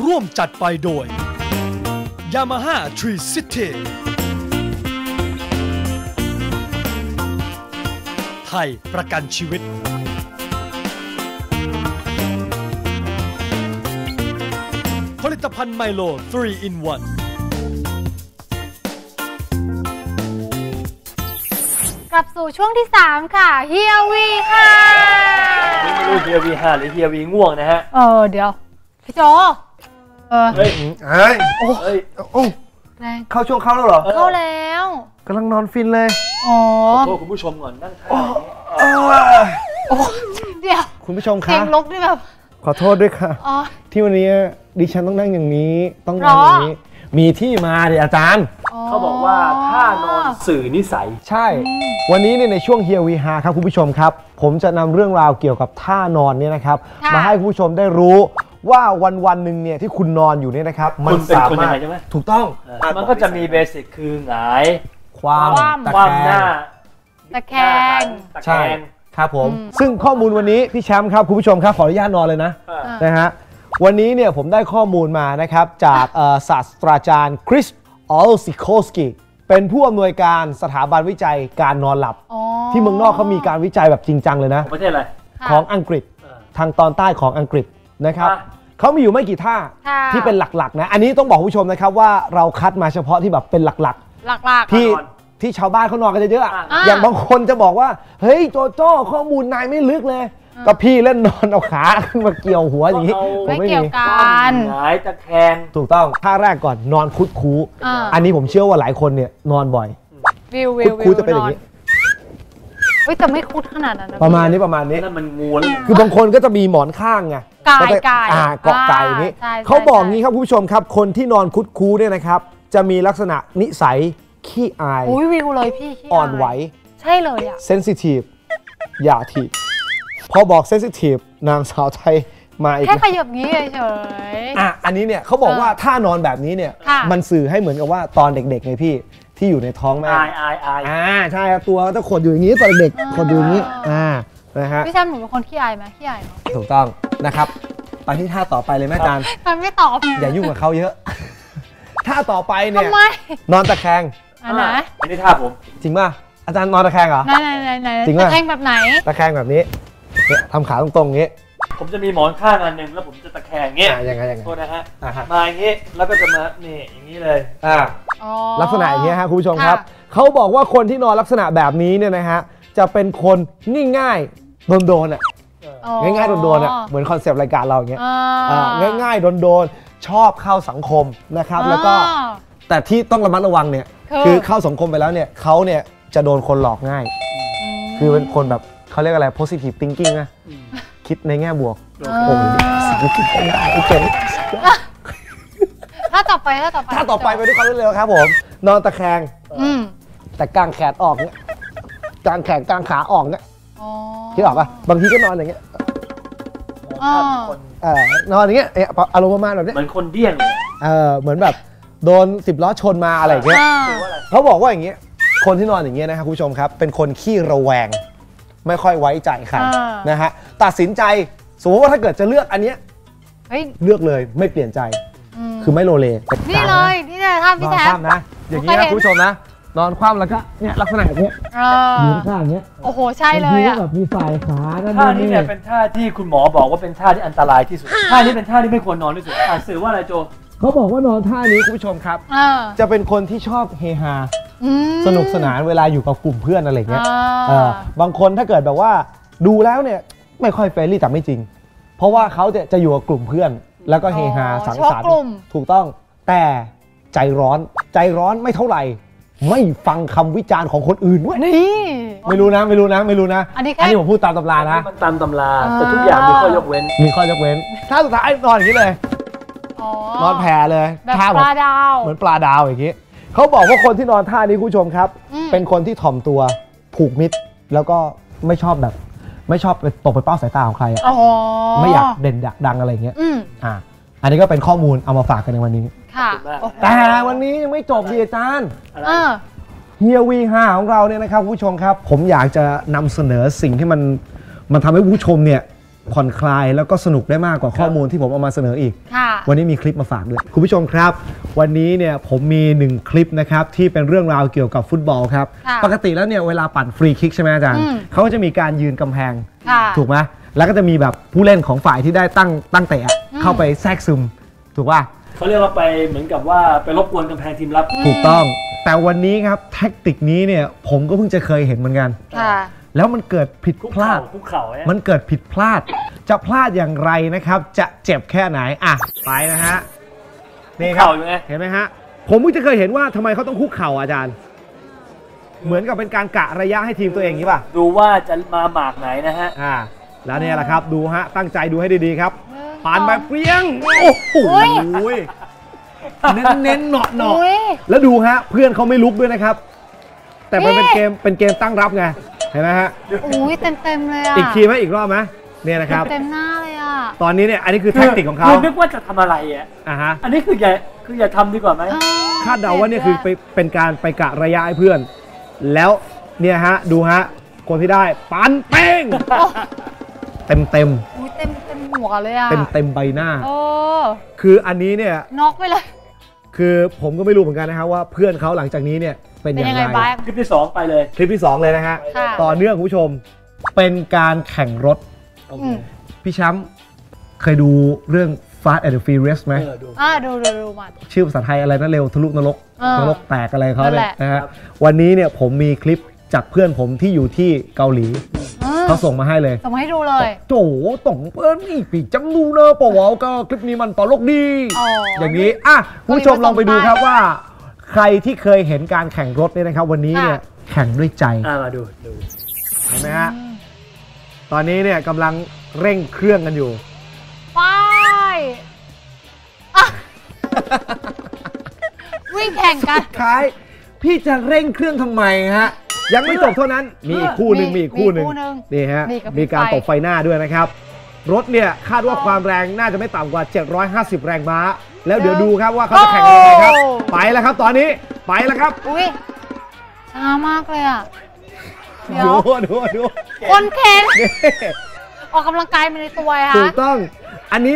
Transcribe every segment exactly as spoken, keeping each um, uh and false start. ร่วมจัดไปโดย Yamaha Tricity ไทยประกันชีวิตผลิตภัณฑ์ไมโล ทรี อิน วันกลับสู่ช่วงที่สามค่ะเฮียวีค่ะไม่รู้เฮียวีห้าหรือเฮียวีง่วงนะฮะเออเดี๋ยวพี่โจเออเฮ้ยเฮ้ยโอ้ยโอ้เข้าช่วงเข้าแล้วเหรอเข้าแล้วกำลังนอนฟินเลยอ๋อขอโทษคุณผู้ชมก่อนนั่งทานโอ้เดี๋ยวคุณผู้ชมคะเสียงลบด้วยแบบขอโทษด้วยค่ะที่วันนี้ดิฉันต้องนั่งอย่างนี้ต้องนอนอย่างนี้มีที่มาดิอาจารย์เขาบอกว่าถ้านอนสื่อนิสัยใช่วันนี้เนี่ยในช่วงเฮียวีฮาครับคุณผู้ชมครับผมจะนำเรื่องราวเกี่ยวกับท่านอนเนี่ยนะครับมาให้คุณผู้ชมได้รู้ว่าวันวันหนึ่งเนี่ยที่คุณนอนอยู่เนี่ยนะครับมันเป็นคนยังไงใช่ไหมถูกต้องมันก็จะมีเบสิกคือหงายความหน้าตะแคงตะแคงครับผมซึ่งข้อมูลวันนี้พี่แชมป์ครับคุณผู้ชมครับขออนุญาตนอนเลยนะนะฮะวันนี้เนี่ยผมได้ข้อมูลมานะครับจากศาสตราจารย์คริสออลซิโคสกี้เป็นผู้อำนวยการสถาบันวิจัยการนอนหลับที่เมืองนอกเขามีการวิจัยแบบจริงจังเลยนะประเทศอะไรของอังกฤษทางตอนใต้ของอังกฤษนะครับเขามีอยู่ไม่กี่ท่าที่เป็นหลักๆนะอันนี้ต้องบอกผู้ชมนะครับว่าเราคัดมาเฉพาะที่แบบเป็นหลักๆที่ที่ชาวบ้านเขานอนกันเยอะๆอย่างบางคนจะบอกว่าเฮ้ยโจโจ้ข้อมูลนายไม่ลึกเลยก็พี่เล่นนอนเอาขาขึ้นมาเกี่ยวหัวอย่างนี้ผมไม่เกี่ยวกันหายตะแคงถูกต้องท่าแรกก่อนนอนคุดคูอันนี้ผมเชื่อว่าหลายคนเนี่ยนอนบ่อยคุดคูจะเป็นอย่างนี้เฮ้ยแต่ไม่คุดขนาดนั้นประมาณนี้ประมาณนี้นั่นมันงูคือบางคนก็จะมีหมอนข้างไงกายกายเกาะกายอย่างนี้เขาบอกงี้ครับผู้ชมครับคนที่นอนคุดคูเนี่ยนะครับจะมีลักษณะนิสัยขี้อายอุ้ยวิวเลยพี่อ่อนไหวใช่เลยอะเซนซิทีฟหยาถีพอบอกเซนซิทีฟนางสาวไทยมาอีกแค่ขยับงี้เฉยๆอ่ะอันนี้เนี่ยเขาบอกว่าถ้านอนแบบนี้เนี่ยมันสื่อให้เหมือนกับว่าตอนเด็กๆไงพี่ที่อยู่ในท้องแม่อายอายอายอ่าใช่ตัวก็จะขดอยู่อย่างนี้ตอนเด็กขดอยู่อย่างนี้อ่านะฮะพี่แชมป์หนูเป็นคนขี้อายไหมขี้อายถูกต้องนะครับไปที่ท่าต่อไปเลยแม่จานทำไม่ตอบอย่ายุ่งกับเขาเยอะท่าต่อไปเนี่ยนอนตะแคงอันไหนอันนี้ท่าผมจริงป่ะอาจารย์นอนตะแคงเหรอไหนไหนไหนจริงป่ะตะแคงแบบไหนตะแคงแบบนี้ทำขาตรงๆงี้ผมจะมีหมอนข้างอันหนึ่งแล้วผมจะตะแคงเงี้ยอย่างไรอย่างไรโทษนะฮะมาอย่างงี้แล้วก็จะมาเนี่ยอย่างนี้เลยอ่าลักษณะอย่างนี้ฮะคุณผู้ชมครับเขาบอกว่าคนที่นอนลักษณะแบบนี้เนี่ยนะฮะจะเป็นคนนิ่งง่ายโดนๆอ่ะง่ายๆโดนๆอ่ะเหมือนคอนเซปต์รายการเราอย่างเงี้ยง่ายๆโดนๆชอบเข้าสังคมนะครับแล้วก็แต่ที่ต้องระมัดระวังเนี่ยคือเข้าสังคมไปแล้วเนี่ยเขาเนี่ยจะโดนคนหลอกง่ายคือเป็นคนแบบเขาเรียกอะไร positive thinking นะคิดในแง่บวกโอ้โหคิดไปได้เจ๋งถ้าต่อไปถ้าต่อไปถ้าต่อไปไปด้วยความเร็วครับผมนอนตะแคงแต่กางแขนออกเนี่ยกางแขนกางขาออกเนี่ยคิดออกป่ะบางทีก็นอนอย่างเงี้ยนอนอย่างเงี้ยอารมณ์ประมาณแบบนี้เหมือนคนเดี้ยงเออเหมือนแบบโดนสิบล้อชนมาอะไรอย่างเงี้ยเขาบอกว่าอย่างเงี้ยคนที่นอนอย่างเงี้ยนะครับคุณผู้ชมครับเป็นคนขี้ระแวงไม่ค่อยไว้ใจใครนะฮะตัดสินใจสมมติว่าถ้าเกิดจะเลือกอันเนี้ยเลือกเลยไม่เปลี่ยนใจคือไม่โลเลนี่เลยนี่เลยท่าพี่แท้นอนคว่ำนะอย่างนี้นะคุณผู้ชมนะนอนคว่ำแล้วก็เนี่ยลักษณะแบบนี้ยืนข้างเนี้ยโอ้โหใช่เลยอ่ะแบบมีสายขาท่านี้เนี่ยเป็นท่าที่คุณหมอบอกว่าเป็นท่าที่อันตรายที่สุดท่านี้เป็นท่าที่ไม่ควรนอนที่สุดสื่อว่าอะไรโจเขาบอกว่านอนท่านี้คุณผู้ชมครับจะเป็นคนที่ชอบเฮฮาสนุกสนานเวลาอยู่กับกลุ่มเพื่อนอะไรเงี้ยบางคนถ้าเกิดแบบว่าดูแล้วเนี่ยไม่ค่อยเฟรนลี่แต่ไม่จริงเพราะว่าเขาจะจะอยู่กับกลุ่มเพื่อนแล้วก็เฮฮาสังสรรค์ถูกต้องแต่ใจร้อนใจร้อนไม่เท่าไหร่ไม่ฟังคำวิจารณ์ของคนอื่นด้วยนี่ไม่รู้นะไม่รู้นะไม่รู้นะอันนี้ผมพูดตามตำรานะตามตำราแต่ทุกอย่างมีข้อยกเว้นมีข้อยกเว้นถ้าสุดท้ายนอนอย่างนี้เลยนอนแผ่เลยท่าปลาดาวเหมือนปลาดาวอย่างนี้เขาบอกว่าคนที่นอนท่านี้คุณผู้ชมครับเป็นคนที่ถ่อมตัวผูกมิตรแล้วก็ไม่ชอบแบบไม่ชอบตกไปเป้าสายตาของใครอ่ะไม่อยากเด่นดังอะไรเงี้ยอ่าอันนี้ก็เป็นข้อมูลเอามาฝากกันในวันนี้ค่ะแต่วันนี้ยังไม่จบดีอาจารย์เฮียวีฮาของเราเนี่ยนะครับคุณผู้ชมครับผมอยากจะนำเสนอสิ่งที่มันมันทำให้ผู้ชมเนี่ย ผ่อนคลายแล้วก็สนุกได้มากกว่าข้อมูลที่ผมเอามาเสนออีกวันนี้มีคลิปมาฝากด้วยคุณผู้ชมครับวันนี้เนี่ยผมมีหนึ่งคลิปนะครับที่เป็นเรื่องราวเกี่ยวกับฟุตบอลครับปกติแล้วเนี่ยเวลาปั่นฟรีคิกใช่ไหมอาจารย์เขาจะมีการยืนกำแพงถูกไหมแล้วก็จะมีแบบผู้เล่นของฝ่ายที่ได้ตั้งตั้งเตะเข้าไปแทรกซึมถูกป่ะเขาเรียกว่าไปเหมือนกับว่าไปรบกวนกำแพงทีมรับถูกต้องแต่วันนี้ครับแทคติกนี้เนี่ยผมก็เพิ่งจะเคยเห็นเหมือนกันแล้วมันเกิดผิดพลาดมันเกิดผิดพลาดจะพลาดอย่างไรนะครับจะเจ็บแค่ไหนอ่ะไปนะฮะนี่ครับเห็นไหมฮะผมเพิ่งจะเคยเห็นว่าทำไมเขาต้องคุกเข่าอาจารย์เหมือนกับเป็นการกะระยะให้ทีมตัวเองนี้ป่ะดูว่าจะมาหมากไหนนะฮะอ่าแล้วเนี่ยแหละครับดูฮะตั้งใจดูให้ดีๆครับผ่านไปเปรี้ยงโอ้โหเน้นๆหนอหนอแล้วดูฮะเพื่อนเขาไม่ลุกด้วยนะครับแต่มันเป็นเกมเป็นเกมตั้งรับไงเห็นไหมฮะอุ้ยเต็มๆเลยอ่ะอีกทีไหมอีกรอบไหมเนี่ยนะครับเต็มหน้าเลยอ่ะตอนนี้เนี่ยอันนี้คือแทคนิคของเขานึกว่าจะทำอะไรอ่ะอ่ะฮะอันนี้คืออย่าคืออย่าทำดีกว่าไหมคาดเดาว่าเนี่ยคือเป็นการไปกะระยะให้เพื่อนแล้วเนี่ยฮะดูฮะคนที่ได้ปันเป้งเต็มเต็มอุ้ยเต็มเต็มหัวเลยอ่ะเต็มเต็มใบหน้าโอ้คืออันนี้เนี่ยน็อกไปเลยคือผมก็ไม่รู้เหมือนกันนะฮะว่าเพื่อนเขาหลังจากนี้เนี่ยเป็นยังไงบ้างคลิปที่สองไปเลยคลิปที่สองเลยนะฮะต่อเนื่องคุณผู้ชมเป็นการแข่งรถพี่แชมป์เคยดูเรื่อง Fast and Furious ไหมอ่าดูดูดูมาชื่อภาษาไทยอะไรนะเร็วทะลุนรกนรกแตกอะไรเขาเลยนะฮะวันนี้เนี่ยผมมีคลิปจากเพื่อนผมที่อยู่ที่เกาหลีเขาส่งมาให้เลยส่งมาให้ดูเลยโอ้โหต่องเปิ้ลนี่ปีจังดูเนอะปะวะก็คลิปนี้มันต่อโลกดีอย่างนี้อ่ะคุณผู้ชมลองไปดูครับว่าใครที่เคยเห็นการแข่งรถเนี่ยนะครับวันนี้เนี่ยแข่งด้วยใจมาดูดูเห็นไหมฮะตอนนี้เนี่ยกำลังเร่งเครื่องกันอยู่ไปวิ่งแข่งกันคล้ายพี่จะเร่งเครื่องทำไมฮะยังไม่จบเท่านั้นมีอีกคู่หนึ่งมีอีกคู่หนึ่งนี่ฮะมีการตบไฟหน้าด้วยนะครับรถเนี่ยคาดว่าความแรงน่าจะไม่ต่ำกว่าเจ็ดร้อยห้าสิบแรงม้าแล้วเดี๋ยวดูครับว่าเขาจะแข่งยังไงครับไปแล้วครับตอนนี้ไปแล้วครับอุ้ยช้ามากเลยอ่ะดูดูดูคนแข่งออกกำลังกายมาในตัวฮะถูกต้องอันนี้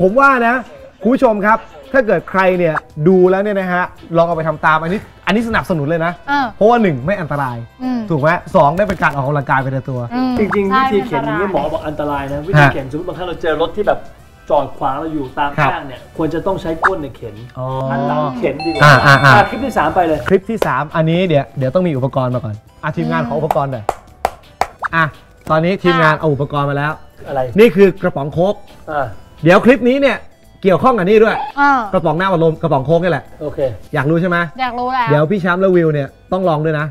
ผมว่านะคุณผู้ชมครับถ้าเกิดใครเนี่ยดูแล้วเนี่ยนะฮะลองเอาไปทำตามอันนี้อันนี้สนับสนุนเลยนะเพราะว่าหนึ่งไม่อันตรายถูกไหมสองได้เป็นการออกกำลังกายไปในตัวจริงๆวิธีเข็นนี้หมอบอกอันตรายนะวิธีเข็นสมมติบางครั้งเราเจอรถที่แบบจอดขวางเราอยู่ตามข้างเนี่ยควรจะต้องใช้ก้นในเข็นอันหลังเข็นดีกว่าคลิปที่สามไปเลยคลิปที่สามอันนี้เดี๋ยวเดี๋ยวต้องมีอุปกรณ์มาก่อนอ่ะทีมงานขออุปกรณ์หน่อยอ่ะตอนนี้ทีมงานเอาอุปกรณ์มาแล้วอะไรนี่คือกระป๋องโค้กเดี๋ยวคลิปนี้เนี่ยเกี่ยวข้องกับนี่ด้วยกระป๋องหน้าวัดลมกระป๋องโค้กนี่แหละโอเคอยากรู้ใช่ไหมอยากรู้แล้วเดี๋ยวพี่แชมป์และวิวเนี่ยต้องลองด้วยนะ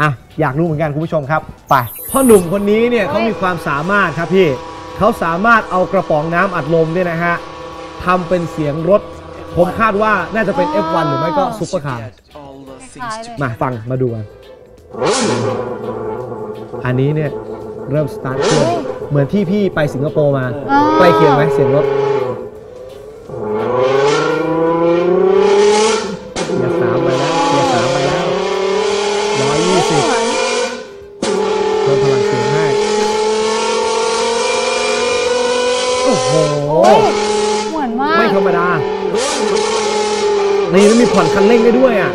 อ่ะอยากรู้เหมือนกันคุณผู้ชมครับไปพ่อหนุ่มคนนี้เนี่ยเขามีความสามารถครับพี่เขาสามารถเอากระป๋องน้ำอัดลมเนี่ยนะฮะทำเป็นเสียงรถผมคาดว่าน่าจะเป็น เอฟ วัน หรือไม่ก็ซุปเปอร์คาร์มาฟังมาดูกันอันนี้เนี่ยเริ่มสตาร์ทเครื่องเหมือนที่พี่ไปสิงคโปร์มาใกล้เคียงไหมเสียงรถนี่มันมีผ่อนคันเร่งได้ด้วยอ่ะ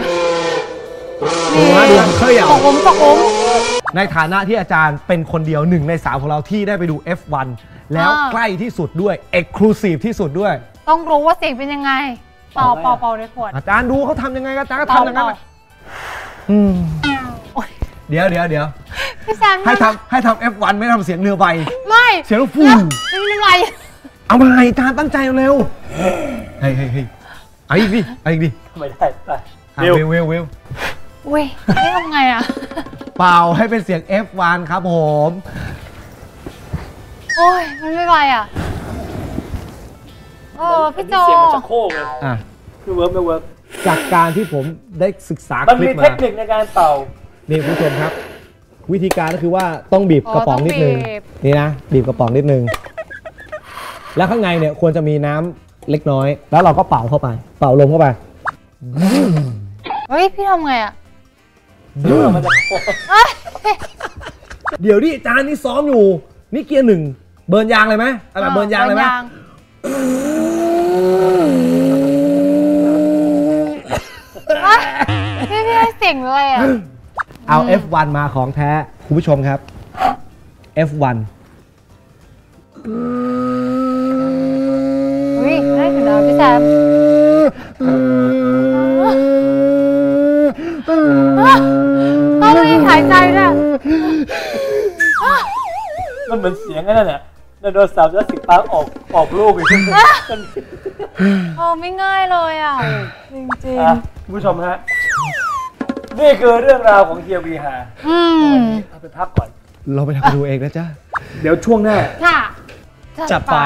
ดูว่าดูเคยอย่างตกอมตกอมในฐานะที่อาจารย์เป็นคนเดียวหนึ่งในสามของเราที่ได้ไปดู เอฟ วัน แล้วใกล้ที่สุดด้วย Exclusive ที่สุดด้วยต้องรู้ว่าเสียงเป็นยังไงเป่าเป่าเป่าในขวดอาจารย์ดูเขาทำยังไงอาจารย์ก็ทำอย่างนั้นเดี๋ยวเดี๋ยวเดี๋ยวให้ทำให้ทำ เอฟ วัน ไม่ทำเสียงเรือใบไม่เสียงลูกฟูไม่เป็นไรเอามาอาจารย์ตั้งใจเร็วเฮ้ยเฮ้ยไอ้ดิไอ้ดิไม่ได้ไปเร็วเร็วเร็วเว้ยไม่ทำไงอ่ะเปล่าให้เป็นเสียง เอฟ วัน ครับผมโอ้ยมันไม่ไหวอ่ะโอ้พี่โจเสียงมันจะโค้งอ่ะคือเวิร์กไม่เวิร์กจากการที่ผมได้ศึกษาคลิปมามันมีเทคนิคในการเป่านี่คุณผู้ชมครับวิธีการก็คือว่าต้องบีบกระป๋องนิดนึงนี่นะบีบกระป๋องนิดนึงแล้วข้างในเนี่ยควรจะมีน้ำเล็กน้อยแล้วเราก็เป่าเข้าไปเป่าลมเข้าไปเฮ้ยพี่ทำไงอ่ะเดี๋ยวดิจานนี่ซ้อมอยู่นี่เกียร์หนึ่ง เบิร์นยางเลยไหมอะไรแบบเบิร์นยางเลยไหมพี่พี่เสียงเลยอ่ะเอา เอฟ วัน มาของแท้คุณผู้ชมครับ เอฟ วัน อุ้ยได้ถึงแล้วพี่แซมต้องรีบหายใจด้วยมันเหมือนเสียงนั่นแหละไดโนเสาร์จะสิกปากออกออกลูกอีกโอ้ไม่ง่ายเลยอ่ะจริงๆคุณผู้ชมฮะนี่คือเรื่องราวของเฮียวีฮาเอาไปพักก่อนเราไปทำดูเองนะจ๊ะเดี๋ยวช่วงหน้าจับไป